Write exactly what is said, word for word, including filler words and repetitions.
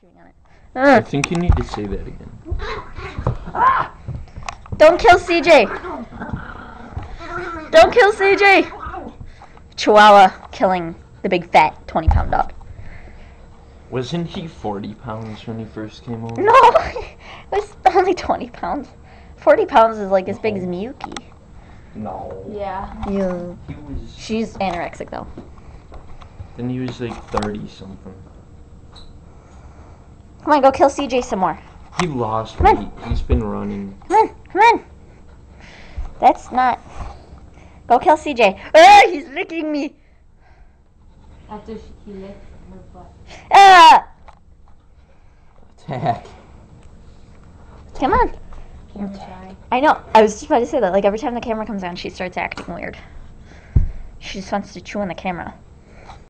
chewing on it. Uh. I think you need to say that again. Ah! Don't kill C J! Don't kill C J! Chihuahua killing the big fat twenty pound dog. Wasn't he forty pounds when he first came over? No! It was only twenty pounds. forty pounds is like as big as Miyuki. No. Yeah. Yeah. He was... She's anorexic though. Then he was like thirty something. Come on, go kill C J some more. He lost come weight. On. He's been running. Come on, come on. That's not... Go kill C J. Ah, he's licking me. After she, he licked her butt. Ah! Attack. Come on. Camera shy. I know. I was just about to say that. Like, every time the camera comes on, she starts acting weird. She just wants to chew on the camera.